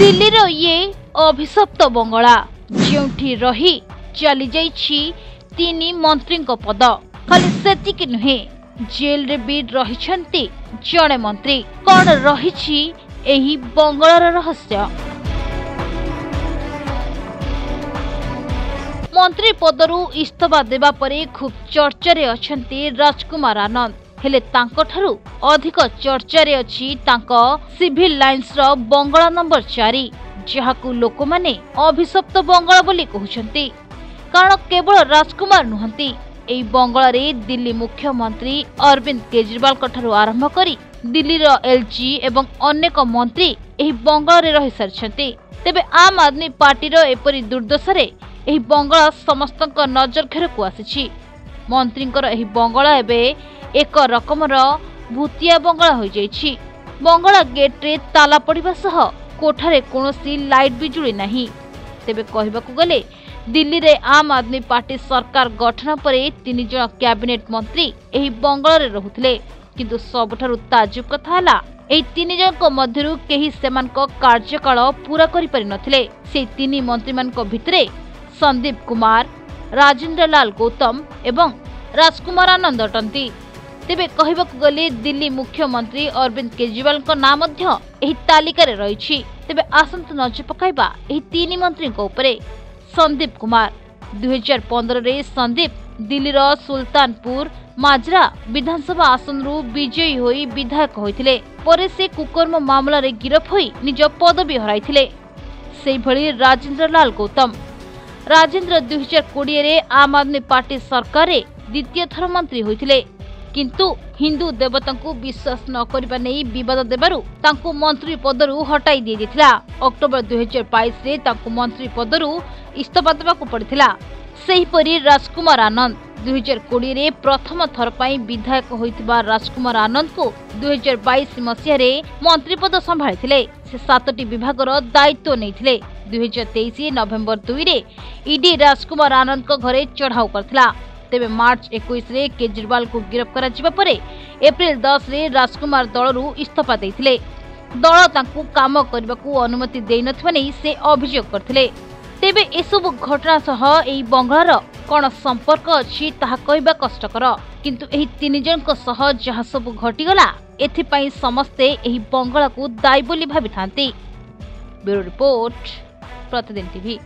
दिल्लीर ये अभिशप्त बंगला जोठी रही चली जाइछि तीनी मंत्रींक पद खाली सेतिक नुहे जेल रे भी रहिछन्ति जड़े मंत्री कौन रहिछि एही बंगलार रहस्य। मंत्री पदरू इस्तफा देबा परे खूब चर्चारे अछन्ति राजकुमार आनंद हेले तांको ठारू अधिक चर्चारे अछि तांको सिविल लाइन्स रो बंगला नंबर 4 जहाकू लोक माने अभिशप्त बंगला बोली कहउछन्ति कारण केवल राजकुमार नुहंती एई बंगला रे दिल्ली मुख्यमंत्री अरविंद केजरीवाल कठारू आरंभ करी दिल्ली रो एलजी एवं अनेक मंत्री एही बंगला रे रहि सरछन्ति। तेबे आम आदमी पार्टी रो एपरि दुर्दशा रे एही बंगला समस्त नजर घेर को आसी मंत्री बंगला एवं एक रकमर भूतिया बंगला हो जाइछि। बंगला गेट्रे ताला पड़िबा सह कोठारे कोनोसी लाइट भी जुड़ी नाही। तेबे कहबाकू गले दिल्ली रे आम आदमी पार्टी सरकार गठन परे तीन जण कैबिनेट मंत्री एही बंगला रे रहुथिले किंतु सबठारु ताजुब कथा हला एही तीन जण को मध्यरु केही सेमान को कार्यकाल पूरा करि पारि नथिले। से तीन मंत्री मान को भितरे संदीप कुमार, राजेंद्रलाल गौतम एवं राजकुमार आनंद अटंती। तेबे कहबाकू गले दिल्ली मुख्यमंत्री अरविंद केजरीवाल को नाम मध्य एही तालिका रे रहिछि। तेबे आसंत नजर पकाइबा एही तीन मंत्री को उपरे। संदीप कुमार 2015 रे संदीप दिल्ली रो सुल्तानपुर माजरा विधानसभा आसन रु विजयी होई विधायक होइथिले परे से कुकर्म मामला रे गिरफ होई निज पदवी हराइथिले। सेहि भली राजेंद्रलाल गौतम राजेंद्र 2020 रे आम आदमी पार्टी सरकार रे द्वितीय थर मंत्री होइथिले किंतु हिंदू देवतांकु विश्वास न करबा नै विवाद देबारु तांकु मंत्री पदरू हटाई दिए दिथिला। अक्टूबर 2022 रे तांकु मंत्री पदरू इस्तफा देबाकू पड़िथिला। सेही परि राजकुमार आनंद 2020 रे प्रथम थर पई विधायक होइतबा राजकुमार आनंद को 2022 मसिया रे मंत्री पद संभाळिथिले। से 7टी विभागर दायित्व नैथिले। 2023 नवेम्बर 2 रे ईडी राजकुमार आनंद को घरे चढ़ाऊ करथिला। तेबे मार्च 21 रे केजरीवाल को गिरफ्त करा जिबा परे अप्रैल 10 रे राजकुमार दलरू इस्तफा देथिले। दल तांकू काम करबाकू अनुमति देइ नथवा नै से अभियोग करथिले। तेबे एसबु घटना सह एई बंगलार कोन संपर्क अछि ताहा कहबा कष्टकर किंतु एही तीन जन को सह जहा सब घटि गला एथि पई समस्त एही बंगला को दायी बोली भाबिथांती। Bureau report, Pratidin TV.